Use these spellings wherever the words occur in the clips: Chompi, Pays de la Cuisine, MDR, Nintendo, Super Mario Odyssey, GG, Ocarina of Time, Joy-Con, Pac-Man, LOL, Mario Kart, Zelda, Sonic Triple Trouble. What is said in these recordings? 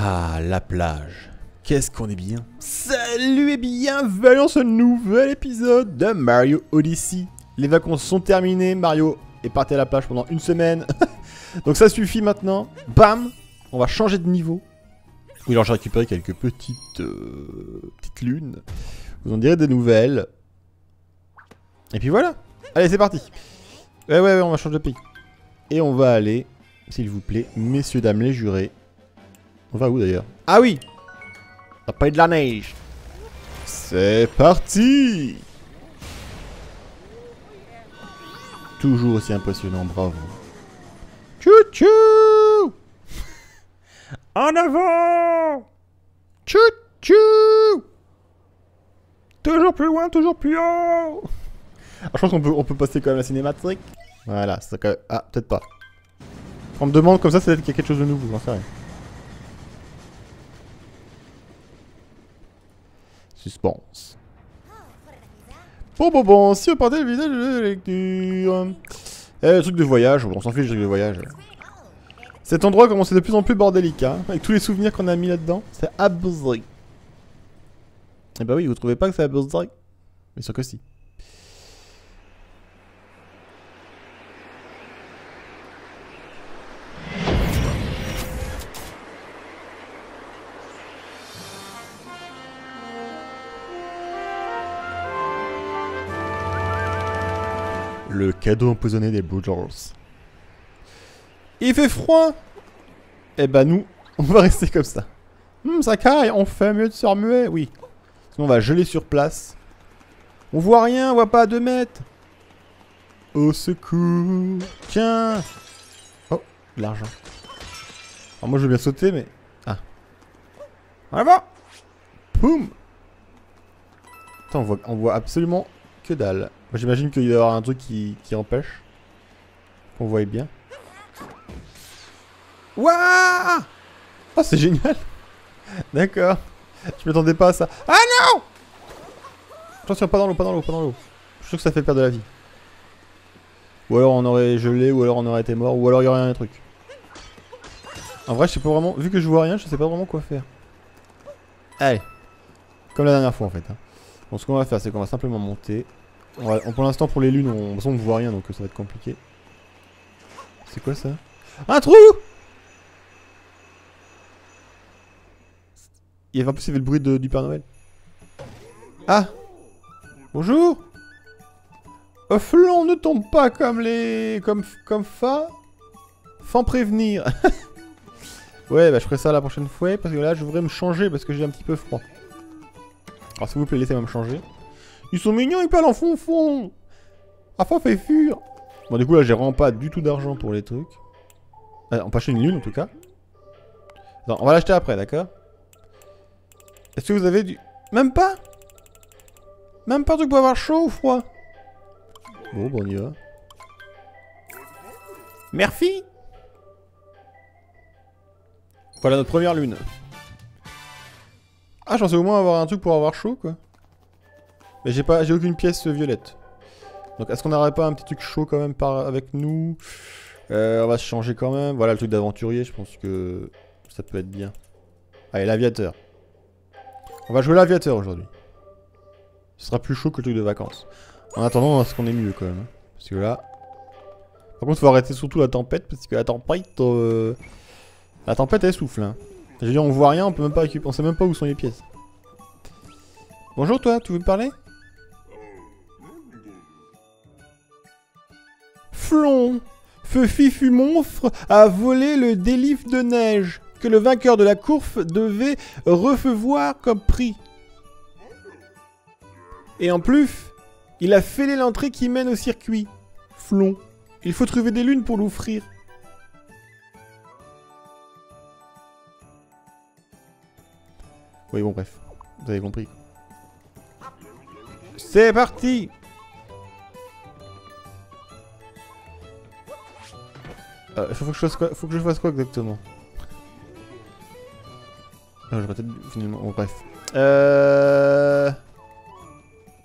Ah, la plage. Qu'est-ce qu'on est bien. Salut et bienvenue dans ce nouvel épisode de Mario Odyssey. Les vacances sont terminées, Mario est parti à la plage pendant une semaine. Donc ça suffit maintenant. Bam, on va changer de niveau. Oui, alors j'ai récupéré quelques petites lunes. Vous en direz des nouvelles. Et puis voilà. Allez, c'est parti. Ouais, on va changer de pays. Et on va aller, s'il vous plaît, messieurs, dames, les jurés. On va où d'ailleurs? Ah oui! Ça paye de la neige! C'est parti! Toujours aussi impressionnant, bravo! Tchou-tchou! En avant! Tchou-tchou! Toujours plus loin, toujours plus haut! Ah, je pense qu'on peut passer quand même la cinématique. Voilà, c'est quand même... Ah, peut-être pas. Quand on me demande comme ça, c'est peut-être qu'il y a quelque chose de nouveau, j'en sais rien. Suspense. Bon, si on partait le visage de la lecture... le truc de voyage, on s'en fiche du truc de voyage. Cet endroit commence de plus en plus bordélique, hein, avec tous les souvenirs qu'on a mis là-dedans, c'est abusé. Et bah oui, vous trouvez pas que c'est abusé? Mais sûr que si. Le cadeau empoisonné des Blue Jaws. Il fait froid. Eh ben nous, on va rester comme ça. Ça caille, on fait mieux de se remuer. Oui. Sinon on va geler sur place. On voit rien, on voit pas à 2 mètres. Au secours. Tiens. Oh, l'argent. Alors moi je veux bien sauter mais... Ah. En avant. Poum. Attends, on voit absolument que dalle. J'imagine qu'il doit y avoir un truc qui empêche. Qu'on voit bien. Wouah! Oh, c'est génial! D'accord. Je m'attendais pas à ça. Ah non! Attention, pas dans l'eau, pas dans l'eau, pas dans l'eau. Je suis sûr que ça fait perdre de la vie. Ou alors on aurait gelé, ou alors on aurait été mort, ou alors il y aurait un truc. En vrai, je sais pas vraiment. Vu que je vois rien, je sais pas vraiment quoi faire. Allez. Comme la dernière fois en fait. Hein. Donc ce qu'on va faire, c'est qu'on va simplement monter. Ouais, pour l'instant, pour les lunes, de toute façon, on ne voit rien, donc ça va être compliqué. C'est quoi ça? Un trou! Il y avait un peu, il y avait le bruit du Père Noël. Ah! Bonjour! Flon, ne tombe pas comme les... Comme fa... Fan prévenir. Ouais, bah je ferai ça la prochaine fois, parce que là, je voudrais me changer, parce que j'ai un petit peu froid. Alors, s'il vous plaît, laissez-moi me changer. Ils sont mignons, ils parlent en fond. Enfin, fait fur. Bon, du coup, là, j'ai vraiment pas du tout d'argent pour les trucs. On peut acheter une lune, en tout cas. Non, on va l'acheter après, d'accord? Est-ce que vous avez du... Même pas? Même pas de truc pour avoir chaud ou froid? Bon, on y va. Merci. Voilà notre première lune. Ah, je pensais au moins avoir un truc pour avoir chaud, quoi. Mais j'ai aucune pièce violette. Donc est-ce qu'on n'aurait pas un petit truc chaud quand même avec nous? On va se changer quand même. Voilà le truc d'aventurier, je pense que ça peut être bien. Allez, l'aviateur. On va jouer l'aviateur aujourd'hui. Ce sera plus chaud que le truc de vacances. En attendant, ce qu'on est mieux quand même. Parce que là... Par contre, faut arrêter surtout la tempête, parce que la tempête... La tempête, elle souffle. Hein. Je veux dire, on voit rien, on peut même pas récupérer, on sait même pas où sont les pièces. Bonjour toi, tu veux me parler? Flon, Fifu Monfre a volé le délif de neige que le vainqueur de la course devait recevoir comme prix. Et en plus, il a fêlé l'entrée qui mène au circuit. Flon, il faut trouver des lunes pour l'offrir. Oui bon bref, vous avez compris. C'est parti! Faut que je fasse quoi exactement? Non, j'aurais peut-être finalement. Bon, bref.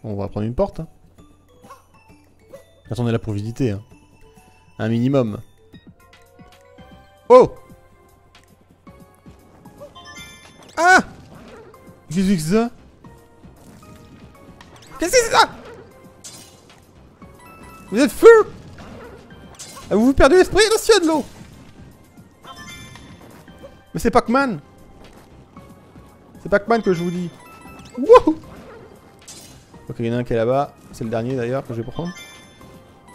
On va prendre une porte. Hein. Attendez, là pour visiter. Hein. Un minimum. Oh! Ah! Qu'est-ce que c'est ça? Qu'est-ce que c'est ça? Vous êtes fous! Vous vous perdez l'esprit, attention de l'eau! Mais c'est Pac-Man! C'est Pac-Man que je vous dis. Wouhou! Ok, il y en a un qui est là-bas. C'est le dernier d'ailleurs que je vais prendre.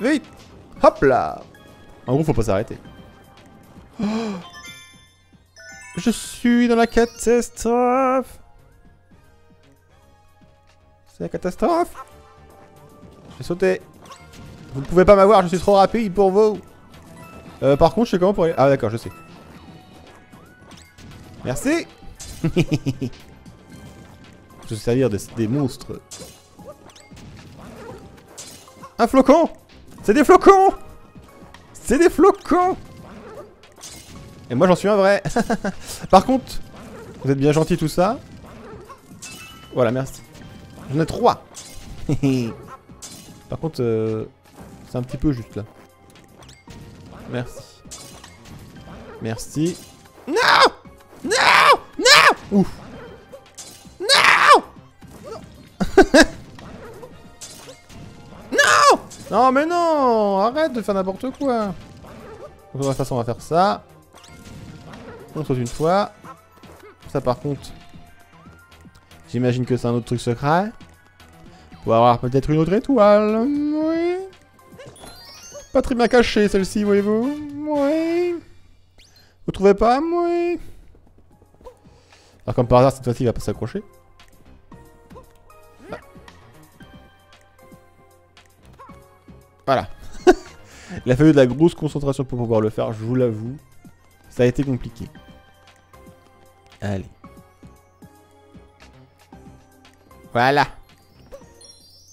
Vite! Hop là! En gros, faut pas s'arrêter. Oh, je suis dans la catastrophe! C'est la catastrophe! J'ai sauté! Vous ne pouvez pas m'avoir, je suis trop rapide pour vous! Par contre, je sais comment pour aller. Ah, d'accord, je sais. Merci! Je vais servir des monstres. Un flocon! C'est des flocons! C'est des flocons! Et moi j'en suis un vrai. Par contre, vous êtes bien gentil tout ça. Voilà, merci. J'en ai 3. Par contre, c'est un petit peu juste là. Merci. Merci. Non! Non! Non! Ouf! Non! Non! Non mais non! Arrête de faire n'importe quoi. De toute façon, on va faire ça. On saute une fois. Ça par contre, j'imagine que c'est un autre truc secret. Pour avoir peut-être une autre étoile. Oui. Pas très bien cachée celle-ci, voyez-vous. Oui. Vous trouvez pas? Oui. Alors comme par hasard, cette fois-ci, il va pas s'accrocher. Ah. Voilà. Il a fallu de la grosse concentration pour pouvoir le faire, je vous l'avoue. Ça a été compliqué. Allez. Voilà.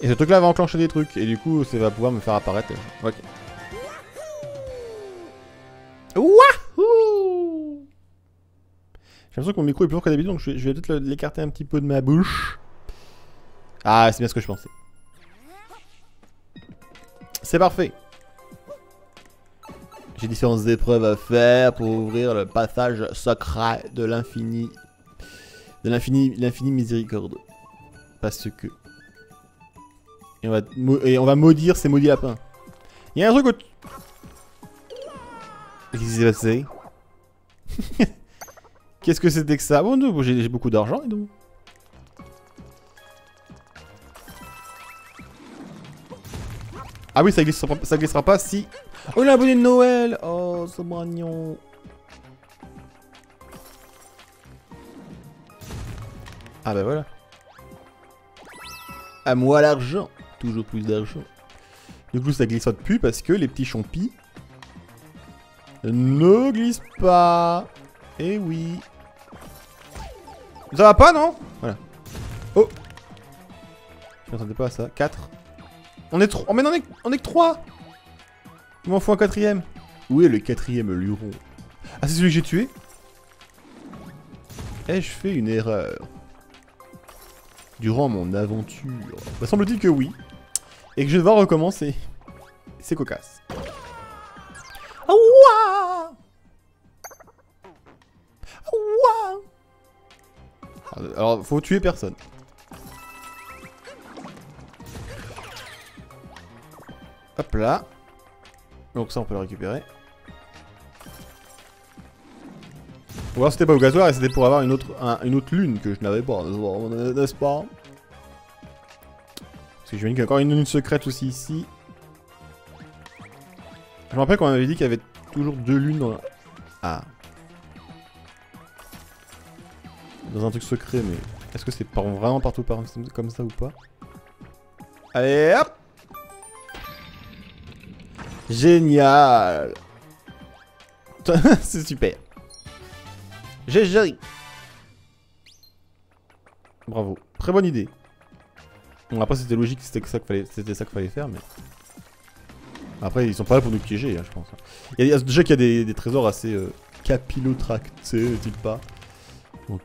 Et ce truc là va enclencher des trucs. Et du coup ça va pouvoir me faire apparaître. Ok. Wouhou! J'ai l'impression que mon micro est plus lourd que d'habitude. Donc je vais peut-être l'écarter un petit peu de ma bouche. Ah c'est bien ce que je pensais. C'est parfait. J'ai différentes épreuves à faire pour ouvrir le passage sacré de l'infini. De l'infini miséricorde. Parce que. Et on va maudire ces maudits lapins. Il y a un truc où. Qu'est-ce qui s'est passé? Qu'est-ce que c'était que ça? Bon, j'ai beaucoup d'argent et donc. Ah oui, ça glissera pas si. Oh là, bonnet de Noël! Oh, c'est mignon! Ah bah voilà. À moi l'argent! Toujours plus d'argent. Du coup, ça glissera plus parce que les petits chompis ne glissent pas. Eh oui. Ça va pas, non? Voilà. Oh! Je m'attendais pas à ça. 4. On est 3. Oh, mais non, on est que 3! Il m'en faut un 4ème. Où est le 4ème luron? Ah, c'est celui que j'ai tué? Ai-je fait une erreur? Durant mon aventure. Bah, semble-t-il que oui. Et que je vais devoir recommencer. C'est cocasse. Ouah! Ouah! Alors, faut tuer personne. Hop là. Donc ça on peut le récupérer. Ou alors c'était pas au gasoir et c'était pour avoir une autre lune que je n'avais pas, n'est-ce pas? Parce que j'imagine qu'il y a encore une lune secrète aussi ici. Je me rappelle qu'on m'avait dit qu'il y avait toujours 2 lunes dans la... Ah. Dans un truc secret mais... Est-ce que c'est vraiment partout par comme ça ou pas? Allez hop! Génial. C'est super. GG. Bravo. Très bonne idée. Bon après c'était logique, c'était ça qu'il fallait faire mais... Après ils sont pas là pour nous piéger hein, je pense. Il y a déjà qu'il y a des trésors assez capillotractés, n'est-il pas? Donc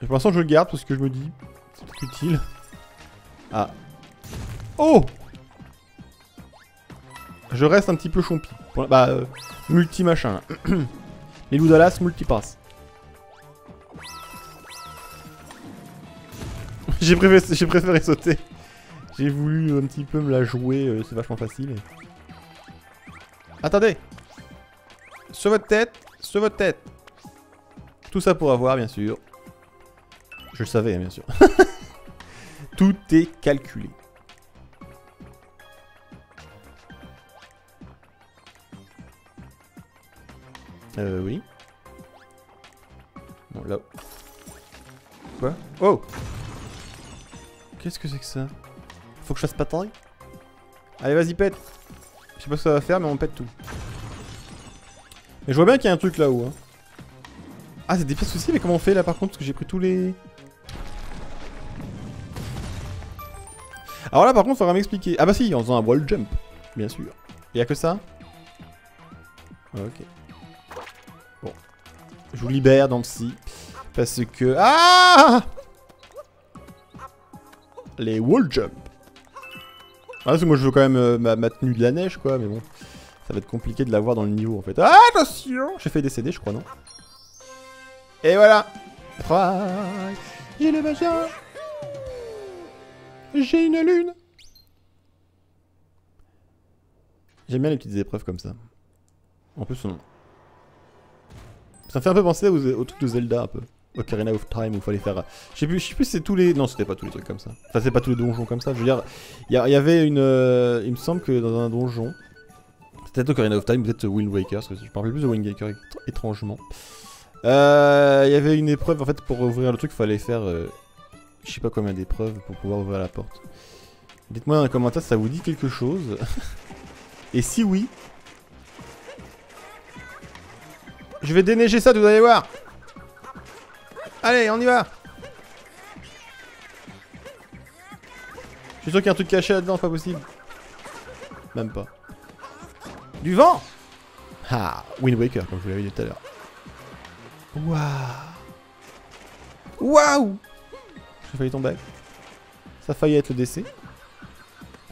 et pour l'instant je le garde parce que je me dis... C'est utile. Ah. Oh! Je reste un petit peu chompi. Bah, multi-machin. Les loups d'Alas multi-pass. J'ai préféré sauter. J'ai voulu un petit peu me la jouer, c'est vachement facile. Attendez! Sur votre tête! Sur votre tête! Tout ça pour avoir, bien sûr. Je le savais, bien sûr. Tout est calculé. Oui. Bon, là. Quoi? Oh! Qu'est-ce que c'est que ça? Faut que je fasse patrouille? Allez, vas-y, pète! Je sais pas ce que ça va faire, mais on pète tout. Mais je vois bien qu'il y a un truc là-haut. Hein. Ah, c'est des pièces aussi, mais comment on fait là par contre? Parce que j'ai pris tous les. Alors là, par contre, faudra m'expliquer. Ah, bah si, en faisant un wall jump, bien sûr. Il y a que ça? Ok. Bon. Je vous libère dans le psy. Parce que. Ah! Les wall jump. Ah, parce que moi je veux quand même ma tenue de la neige quoi, mais bon. Ça va être compliqué de l'avoir dans le niveau en fait. Ah, attention! J'ai fait décéder, je crois, non? Et voilà! J'ai le machin! J'ai une lune! J'aime bien les petites épreuves comme ça. En plus, on... ça me fait un peu penser au truc de Zelda un peu. Ocarina of Time où il fallait faire... Je sais plus c'est tous les... Non, c'était pas tous les trucs comme ça. Enfin, c'est pas tous les donjons comme ça. Je veux dire, il y avait une... il me semble que dans un donjon... C'était peut-être Ocarina of Time, peut-être Wind Waker, parce que je me rappelle plus de Wind Waker étrangement. Il y avait une épreuve, en fait, pour ouvrir le truc, il fallait faire... je sais pas combien d'épreuves pour pouvoir ouvrir la porte. Dites-moi dans les commentaires si ça vous dit quelque chose. Et si oui... Je vais déneiger ça, vous allez voir. Allez, on y va! Je suis sûr qu'il y a un truc caché là-dedans, c'est pas possible. Même pas. Du vent! Ah, Wind Waker, comme je vous l'avais dit tout à l'heure. Waouh! Waouh! J'ai failli tomber. Ça a failli être le décès.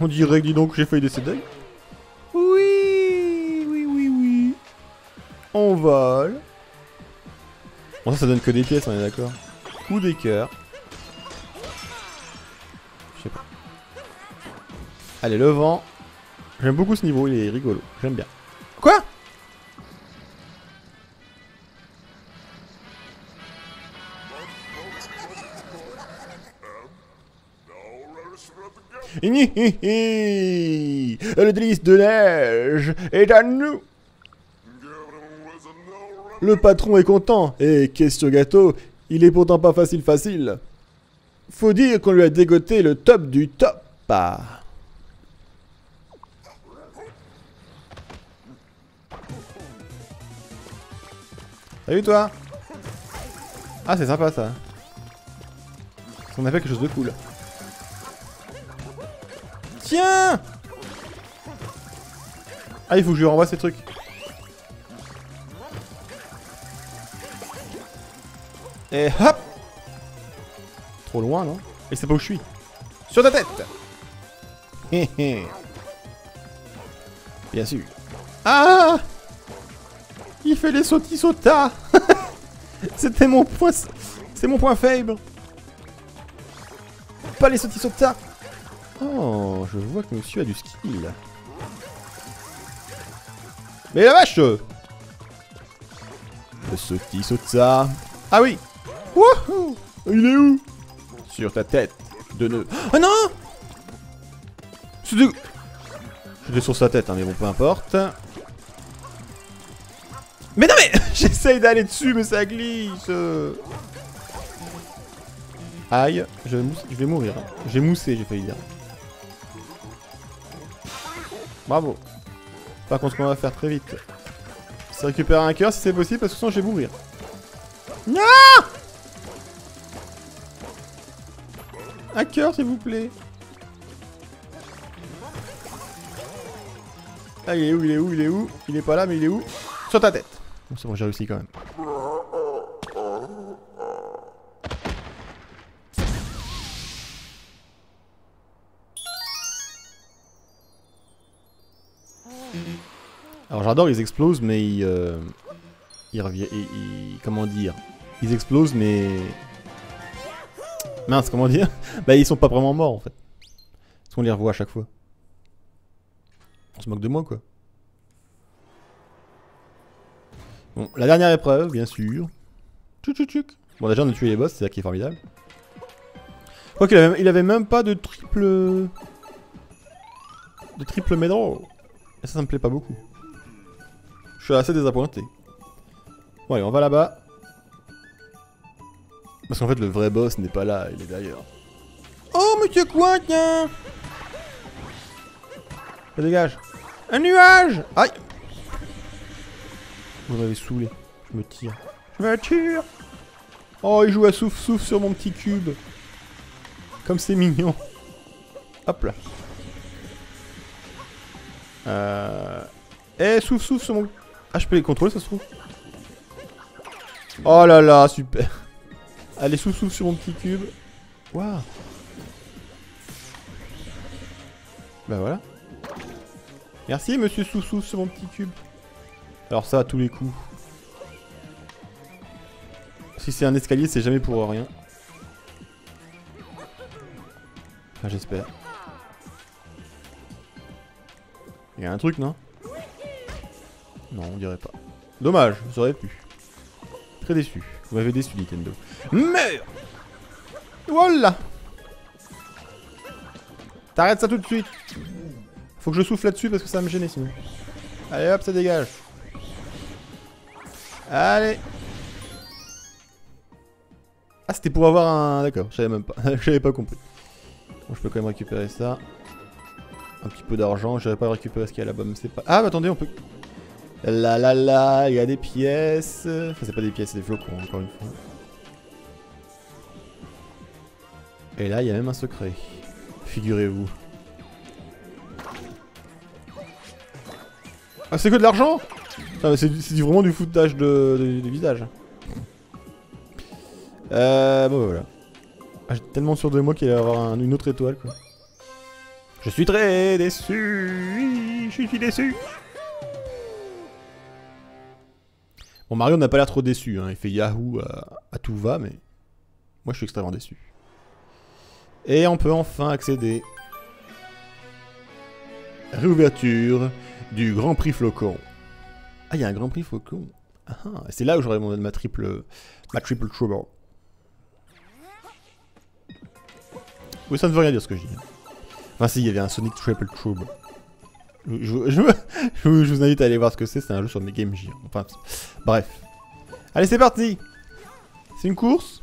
On dirait que dis donc j'ai failli décéder. Oui! Oui, oui, oui. On vole. Bon, ça donne que des pièces, on est d'accord. Ou des cœurs. Je sais pas. Allez, le vent. J'aime beaucoup ce niveau, il est rigolo. J'aime bien. Quoi? Le délice de neige est à nous. Le patron est content, et question gâteau, il est pourtant pas facile. Faut dire qu'on lui a dégoté le top du top. Ah. Salut toi. Ah, c'est sympa ça. On a fait quelque chose de cool. Tiens. Ah, il faut que je lui renvoie ces trucs. Et hop! Trop loin, non? Et c'est pas où je suis. Sur ta tête! Hé hé! Bien sûr. Ah! Il fait les sautis-sautas! C'était mon point... C'est mon point faible! Pas les sautis-sautas! Oh, je vois que monsieur a du skill. Mais la vache! Le sautis-sautas! Ah oui! Wouhou! Il est où? Sur ta tête de nœud. Oh non! J'étais sur sa tête, hein, mais bon, peu importe. Mais non, mais j'essaye d'aller dessus, mais ça glisse. Aïe, je vais mourir. Hein. J'ai moussé, j'ai failli dire. Bravo. Par contre, ce qu'on va faire très vite, c'est récupérer un cœur si c'est possible, parce que sinon, je vais mourir. Non! Un cœur, s'il vous plaît. Ah, il est où? Il est où? Il est pas là, mais il est où? Sur ta tête. Bon, c'est bon, j'ai réussi quand même. Alors, j'adore, ils explosent, mais ils reviennent. Comment dire? Ils explosent, mais Mince, comment dire? Bah ils sont pas vraiment morts en fait. Parce qu'on les revoit à chaque fois. On se moque de moi quoi. Bon, la dernière épreuve, bien sûr. Bon déjà on a tué les boss, c'est ça qui est formidable. Je crois qu'il avait même pas de triple... De triple médaille. Et ça, ça me plaît pas beaucoup. Je suis assez désappointé. Bon allez, on va là-bas. Parce qu'en fait le vrai boss n'est pas là, il est d'ailleurs. Oh monsieur quoi, tiens. Ça dégage. Un nuage. Aïe. Vous m'avez saoulé. Je me tire. Je me tire. Oh il joue à souffle-souffle sur mon petit cube. Comme c'est mignon. Hop là. Eh souffle-souffle sur mon... Ah je peux les contrôler ça se trouve. Oh là là super. Allez souffle-souffle sur mon petit cube. Waouh. Bah voilà. Merci monsieur souffle-souffle sur mon petit cube. Alors ça à tous les coups. Si c'est un escalier c'est jamais pour rien. Enfin j'espère. Il y a un truc non? Non on dirait pas. Dommage, vous auriez pu. Très déçu, vous m'avez déçu Nintendo. Merde. Voilà. T'arrêtes ça tout de suite. Faut que je souffle là-dessus parce que ça va me gêner sinon. Allez hop ça dégage. Allez. Ah c'était pour avoir un... D'accord, je savais même pas, j'avais pas compris. Bon je peux quand même récupérer ça. Un petit peu d'argent, j'aurais pas récupéré ce qu'il y a là-bas mais c'est pas... Ah bah attendez on peut... La la la, il y a des pièces... Enfin c'est pas des pièces, c'est des flocons encore une fois. Et là il y a même un secret. Figurez-vous. Ah c'est que de l'argent? C'est vraiment du foutage de visage. Bon bah voilà. Ah, j'étais tellement sûr de moi qu'il allait avoir une autre étoile quoi. Je suis très déçu. Je suis déçu. Bon Mario n'a pas l'air trop déçu, hein. Il fait Yahoo à tout va, mais moi je suis extrêmement déçu. Et on peut enfin accéder. Réouverture du Grand Prix Flocon. Ah il y a un Grand Prix Flocon. Ah, c'est là où j'aurais demandé ma triple trouble. Oui ça ne veut rien dire ce que je dis. Enfin si il y avait un Sonic Triple Trouble. Je vous invite à aller voir ce que c'est un jeu sur mes Game Gear. Enfin, bref. Allez, c'est parti. C'est une course.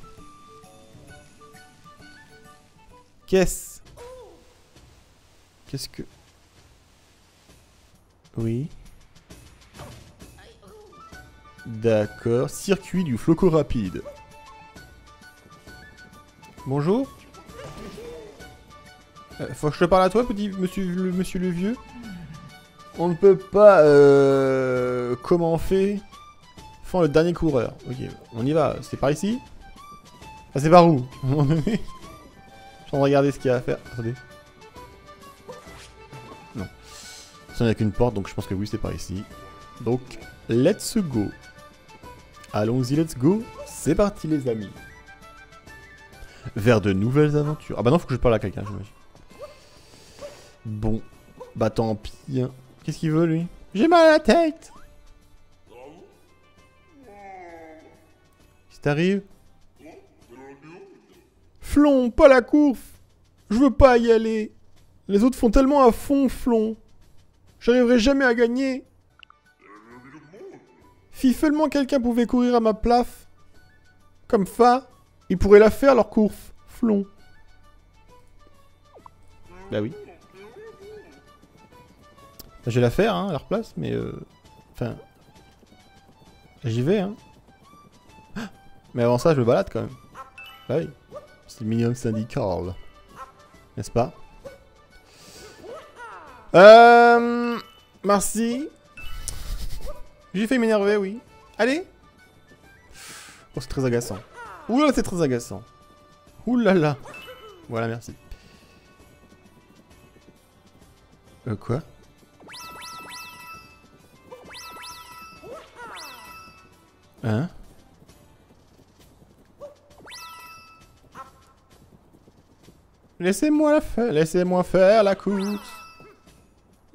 Qu'est-ce que... Oui. D'accord. Circuit du floco rapide. Bonjour. Faut que je te parle à toi, petit monsieur le vieux. On ne peut pas... comment on fait le dernier coureur. Ok, on y va. C'est par ici. Ah, c'est par où? Je suis en train de regarder ce qu'il y a à faire. Attendez. Non. Ça n'a qu'une porte, donc je pense que oui, c'est par ici. Donc, let's go. Allons-y, let's go. C'est parti, les amis. Vers de nouvelles aventures. Ah bah non, faut que je parle à quelqu'un, j'imagine. Bon. Bah tant pis. Qu'est-ce qu'il veut lui? J'ai mal à la tête. Qu'est-ce qui t'arrive? Flon, pas la courbe. Je veux pas y aller. Les autres font tellement à fond, Flon. J'arriverai jamais à gagner. Si seulement quelqu'un pouvait courir à ma place. Comme ça, ils pourraient la faire leur courbe, Flon. Bah oui. Je vais la faire, hein, à leur place, mais enfin... J'y vais, hein. Mais avant ça, je me balade, quand même. Bah oui. C'est le minimum syndical. N'est-ce pas? Merci. J'ai fait m'énerver, oui. Allez. Oh, c'est très agaçant. Ouh là, c'est très agaçant. Ouh là là. Voilà, merci. Quoi? Hein? Laissez-moi faire la course.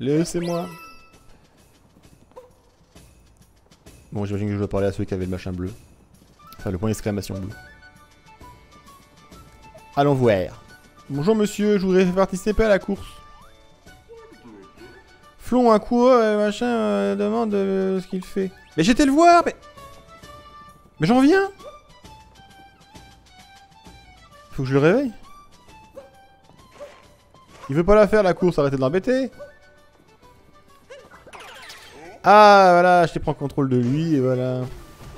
Laissez-moi. Bon, j'imagine que je dois parler à ceux qui avaient le machin bleu. Enfin, le point d'exclamation bleu. Allons voir. Bonjour monsieur, je voudrais participer à la course. Flon, un coureur, machin, demande ce qu'il fait. Mais j'étais le voir, mais... Mais j'en viens. Faut que je le réveille. Il veut pas la faire la course, arrêtez de l'embêter. Ah voilà, je te prends contrôle de lui et voilà.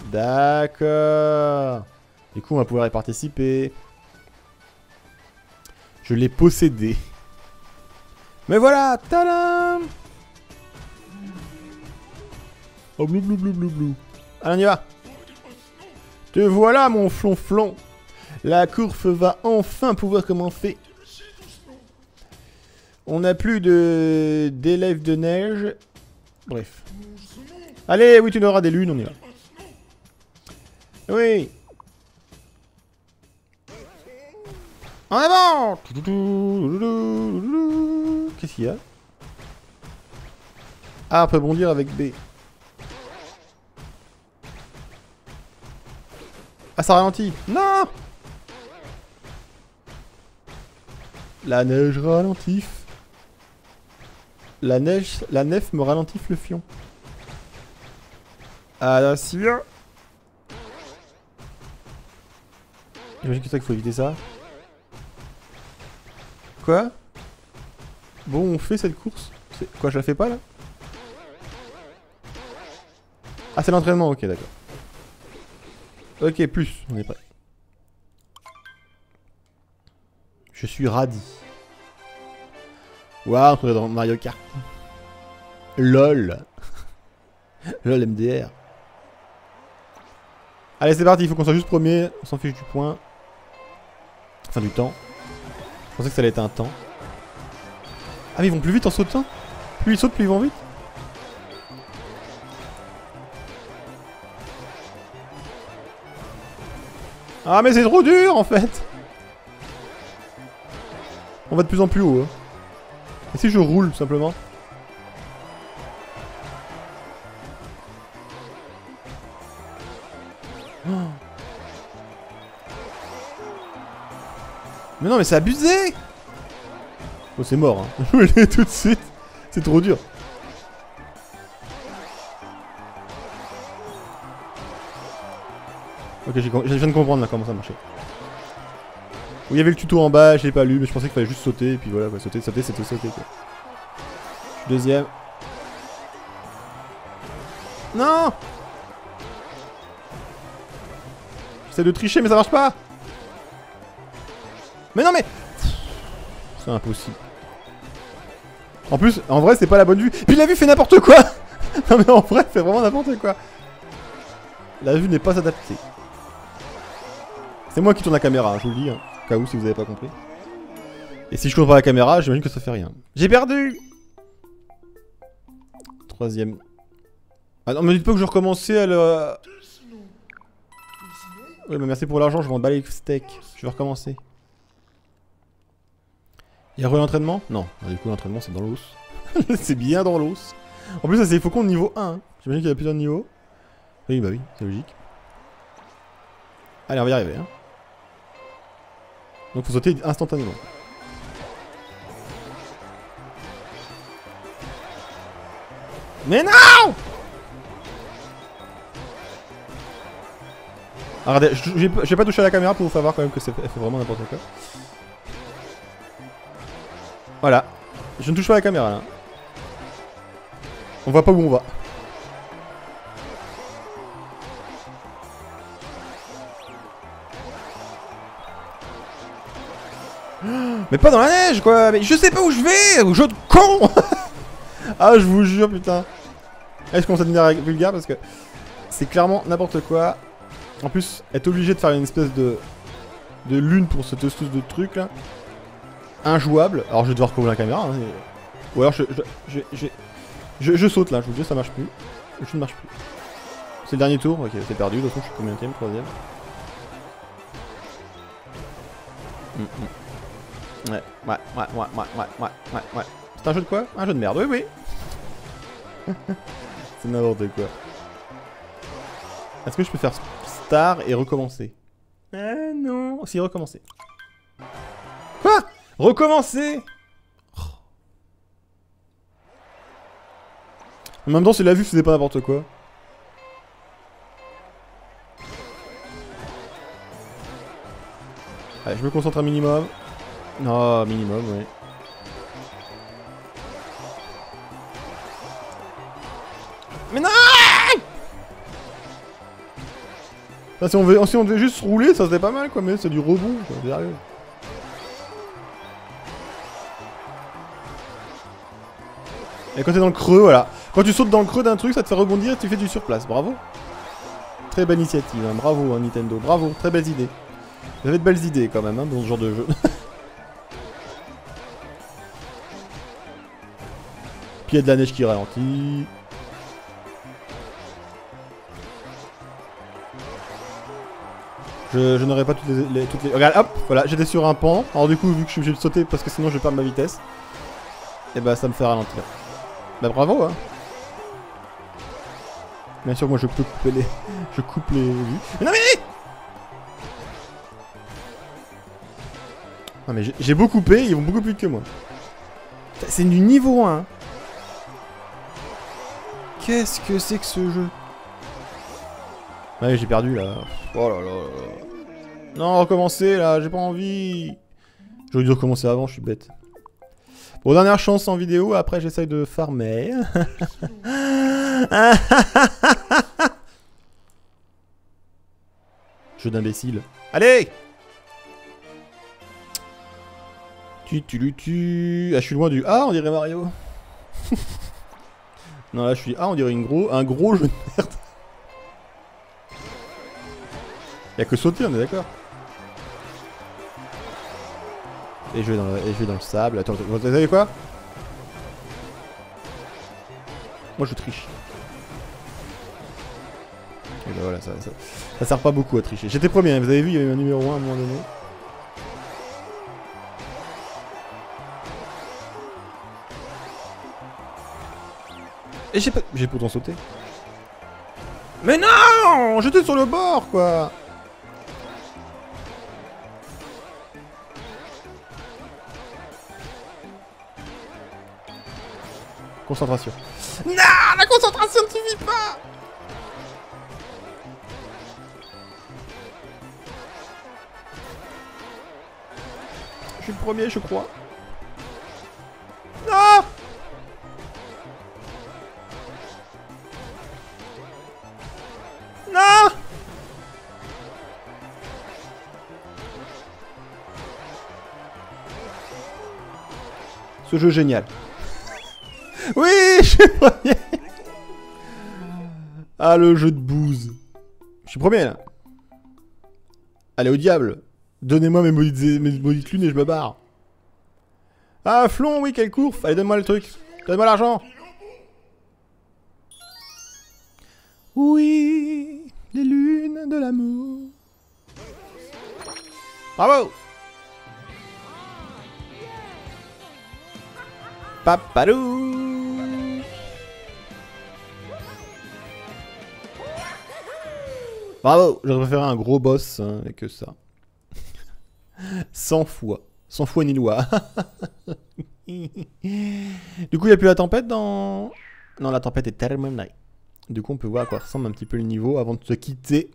D'accord. Du coup on va pouvoir y participer. Je l'ai possédé. Mais voilà, tadam. Oh blou blou blou blou blou. Allez, on y va. Te voilà mon flonflon. La course va enfin pouvoir commencer. On n'a plus de d'élèves de neige. Bref. Allez, oui, tu n'auras des lunes, on y va. Oui. En avant. Qu'est-ce qu'il y a? Ah, on peut bondir avec B. Ah, ça ralentit. Non. La neige ralentit. La nef me ralentit le fion. Ah là, si bien. J'imagine que ça qu'il faut éviter ça. Quoi? Bon, on fait cette course. Quoi, je la fais pas là? Ah, c'est l'entraînement, ok, d'accord. Ok, plus, on est prêt. Je suis radis. Waouh, on est dans Mario Kart. LOL. LOL MDR. Allez, c'est parti, il faut qu'on soit juste premier. On s'en fiche du point. Enfin, du temps. Je pensais que ça allait être un temps. Ah, mais ils vont plus vite en sautant. Plus ils sautent, plus ils vont vite. Ah, mais c'est trop dur en fait. On va de plus en plus haut. Hein. Et si je roule, tout simplement? Oh. Mais non, mais c'est abusé! Oh, c'est mort, hein. Je l'ai tout de suite. C'est trop dur. Ok, je viens de comprendre là comment ça marchait. Il y avait le tuto en bas, je l'ai pas lu, mais je pensais qu'il fallait juste sauter, et puis voilà, ouais, sauter, c'était sauter, quoi. Deuxième. Non! J'essaie de tricher, mais ça marche pas! Mais non, mais... C'est impossible. En plus, en vrai, c'est pas la bonne vue. Puis la vue fait n'importe quoi! Non mais en vrai, c'est vraiment n'importe quoi. La vue n'est pas adaptée. C'est moi qui tourne la caméra, hein, je vous le dis. Hein. Cas où si vous avez pas compris. Et si je tourne pas la caméra, j'imagine que ça fait rien. J'ai perdu. Troisième. Ah non, me dites pas que je recommençais à le... Oui mais merci pour l'argent, je vais emballer les steaks. Je vais recommencer. Il y a l'entraînement? Non, ah, du coup l'entraînement c'est dans l'os. C'est bien dans l'os. En plus ça c'est Faucon de niveau 1. Hein. J'imagine qu'il y a plusieurs niveaux. Oui bah oui, c'est logique. Allez on va y arriver hein. Donc faut sauter instantanément. Mais non! Alors, regardez, j'ai pas touché à la caméra pour vous faire voir quand même que c'est vraiment n'importe quoi. Voilà. Je ne touche pas à la caméra là. On voit pas où on va. Mais pas dans la neige quoi, mais je sais pas où je vais, jeu de con. Ah je vous jure putain. Est-ce qu'on s'est devenu vulgaire parce que c'est clairement n'importe quoi. En plus, être obligé de faire une espèce de lune pour cette astuce de truc là. Injouable, alors je vais devoir couvrir la caméra hein, et... Ou alors je saute là, je vous dis ça marche plus. Je ne marche plus. C'est le dernier tour, ok c'est perdu, de toute façon je suis combien de time, troisième. Ouais. C'est un jeu de quoi? Un jeu de merde, oui, oui. C'est n'importe quoi. Est-ce que je peux faire star et recommencer? Non. Si, recommencer. Quoi? Recommencer? En même temps, si la vue faisait pas n'importe quoi. Allez, je me concentre un minimum. Non, minimum, oui. Mais non! Là, si on devait juste rouler, ça serait pas mal, quoi. Mais c'est du rebond, quoi. Sérieux. Et quand t'es dans le creux, voilà. Quand tu sautes dans le creux d'un truc, ça te fait rebondir et tu fais du surplace. Bravo. Très belle initiative, hein. Bravo, hein, Nintendo. Bravo, très belles idées. Vous avez de belles idées quand même, hein, dans ce genre de jeu. Puis il y a de la neige qui ralentit. Je n'aurais pas toutes les... Regarde, hop, voilà, j'étais sur un pan. Alors du coup, vu que je suis obligé de sauter parce que sinon je perds ma vitesse, et bah ça me fait ralentir. Bah bravo, hein. Bien sûr, moi je peux couper les... je coupe les vues. Mais non mais... Non mais j'ai beau couper, ils vont beaucoup plus vite que moi. C'est du niveau 1. Qu'est-ce que c'est que ce jeu? Ouais, j'ai perdu là. Oh là là. Non, recommencer là, j'ai pas envie. J'aurais dû recommencer avant, je suis bête. Bon, dernière chance en vidéo, après j'essaye de farmer. Jeu d'imbécile. Allez! Ah, je suis loin du A, on dirait Mario. Non, là, je suis A, on dirait un gros jeu de merde. Y'a que sauter, on est d'accord. Et je vais dans le sable. Attends, vous savez quoi? Moi, je triche. Et ben voilà, ça sert pas beaucoup à tricher. J'étais premier, hein, vous avez vu, il y avait un numéro 1 à un moment donné. Et j'ai pas... J'ai pourtant sauté. Mais non! J'étais sur le bord, quoi! Concentration. Non! La concentration ne suffit pas! Je suis le premier, je crois. Non! Ce jeu génial. Oui, je suis premier. Ah, le jeu de bouse. Je suis premier, là. Allez, au diable. Donnez-moi mes maudites lunes et je me barre. Ah, flon, oui, quelle courbe. Allez, donne-moi le truc. Donne-moi l'argent. Oui, les lunes de l'amour. Bravo. Papadou. Bravo. J'aurais préféré un gros boss, hein, et que ça. 100 fois. 100 fois ni loi. Du coup, il n'y a plus la tempête dans... Non, la tempête est terminée. Du coup, on peut voir à quoi ressemble un petit peu le niveau avant de se quitter.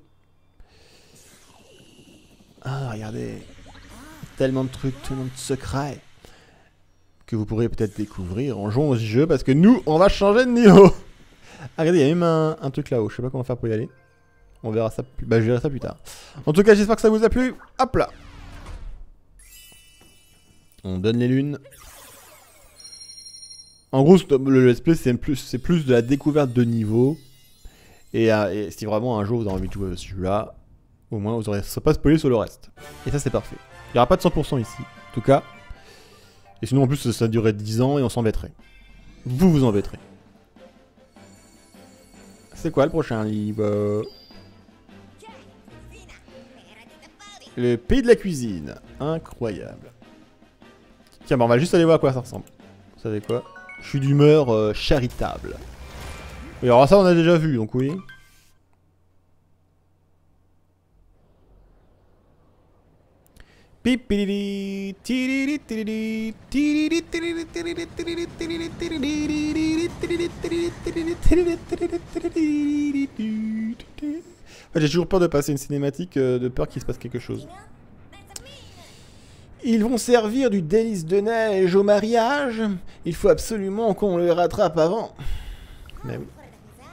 Ah, regardez. Tellement de trucs, tellement de secrets. Que vous pourrez peut-être découvrir en jouant au jeu, parce que nous, on va changer de niveau. Ah, regardez, il y a même un truc là-haut. Je sais pas comment faire pour y aller. On verra ça plus... Bah, je verrai ça plus tard. En tout cas, j'espère que ça vous a plu. Hop là. On donne les lunes. En gros, le let's play, c'est plus de la découverte de niveau. Et si vraiment un jour vous avez envie de jouer celui-là, au moins vous aurez pas spoilé sur le reste. Et ça, c'est parfait. Il n'y aura pas de 100% ici, en tout cas. Et sinon, en plus, ça durait 10 ans et on s'embêterait. Vous vous embêterez. C'est quoi le prochain livre? Le Pays de la Cuisine. Incroyable. Tiens, bah on va juste aller voir à quoi ça ressemble. Vous savez quoi? Je suis d'humeur charitable. Et alors ça on a déjà vu, donc oui. J'ai toujours peur de passer une cinématique, de peur qu'il se passe quelque chose. Ils vont servir du délice de neige au mariage. Il faut absolument qu'on le rattrape avant. Mais oui.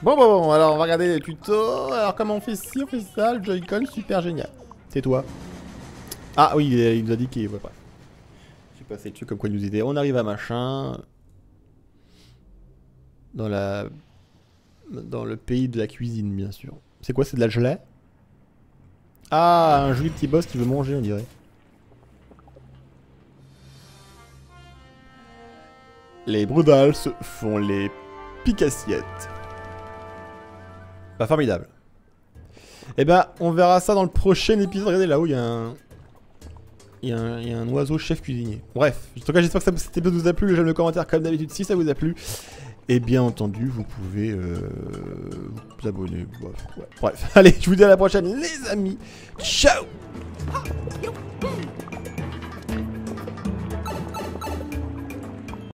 Bon, alors on va regarder les tutos. Alors comment on fait ci, on fait ça, le Joy-Con, super génial. C'est toi. Ah oui, il nous a dit qu'il voit pas. J'ai passé dessus comme quoi il nous disait. On arrive à machin. Dans le pays de la cuisine, bien sûr. C'est quoi, c'est de la gelée? Ah, un joli petit boss qui veut manger, on dirait. Les Brudals font les picassiettes. Bah formidable. Et bah on verra ça dans le prochain épisode. Regardez là-haut, il y a un... Il y a un oiseau chef cuisinier. Bref, en tout cas j'espère que cet épisode vous a plu. J'aime le commentaire comme d'habitude si ça vous a plu. Et bien entendu vous pouvez vous abonner. Bref, allez, je vous dis à la prochaine les amis. Ciao.